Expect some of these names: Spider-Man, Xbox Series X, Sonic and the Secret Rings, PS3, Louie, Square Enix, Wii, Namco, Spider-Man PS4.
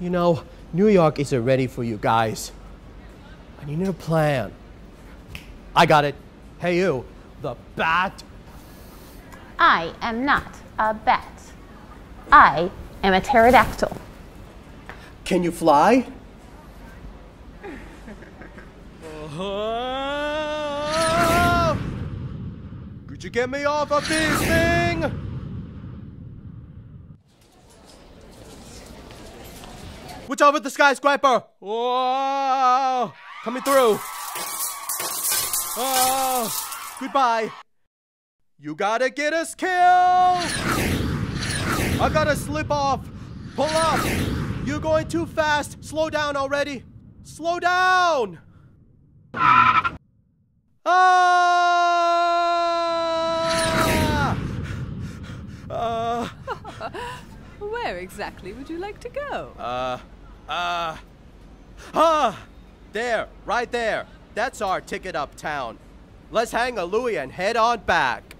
you know, New York isn't ready for you guys. And you need a plan. I got it. Hey you, the bat. I am not a bat. I am a pterodactyl. Can you fly? Uh-huh. Could you get me off of this thing? What's up with the skyscraper? Whoa! Coming through. Oh, goodbye. You gotta get us killed. I gotta slip off. Pull up. You're going too fast. Slow down already. Slow down. Ah! Where exactly would you like to go? There, right there. That's our ticket uptown. Let's hang a Louie and head on back.